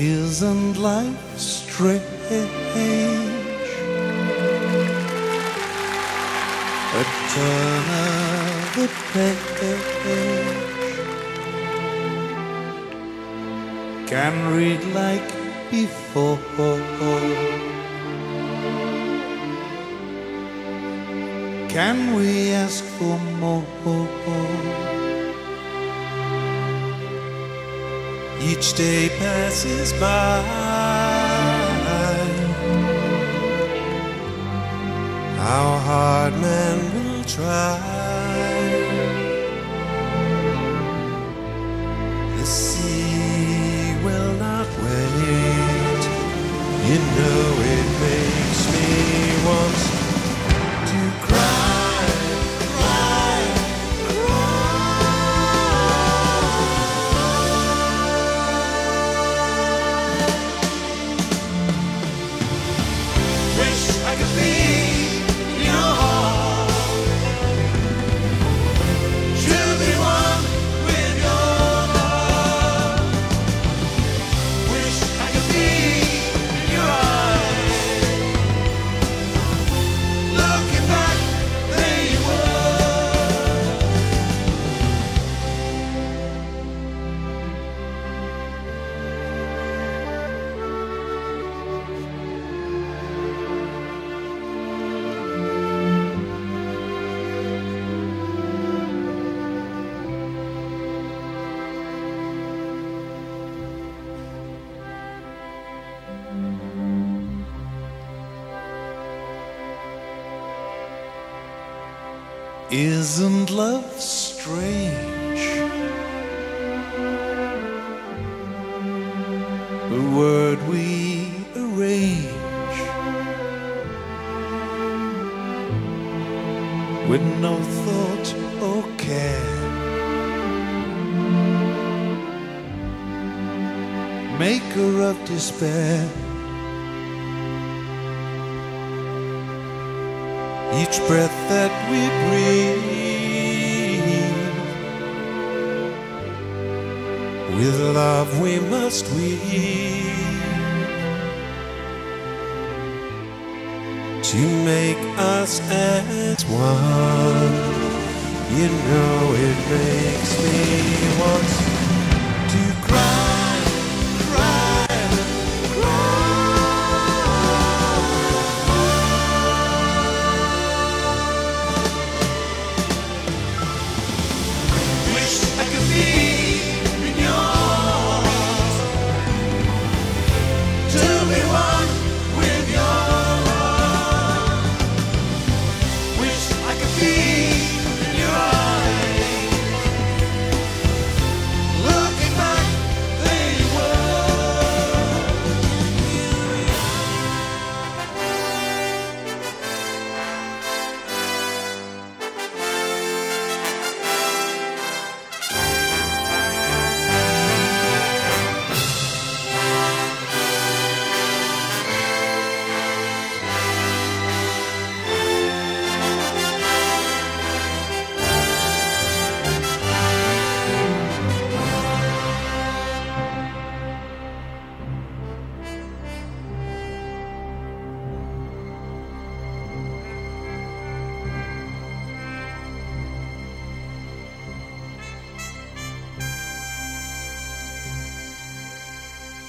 Isn't life strange? A turn of the page can read like before. Can we ask for more? Each day passes by, how hard man will try. The sea will not wait. You know it makes me want to cry. Isn't love strange? The word we arrange with no thought or care, maker of despair. Each breath that we breathe, with love we must weave, to make us as one. You know it makes me want to cry.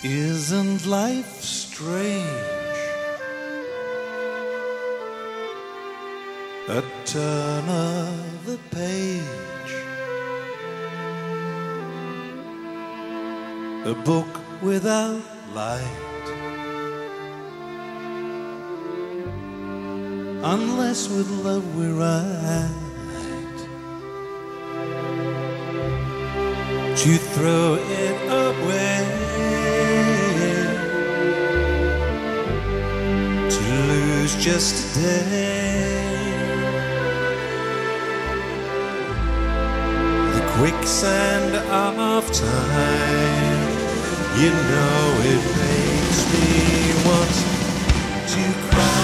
Isn't life strange? A turn of the page, a book without light, unless with love we write, to throw it away. Just a day, the quicksand of time. You know it makes me want to cry.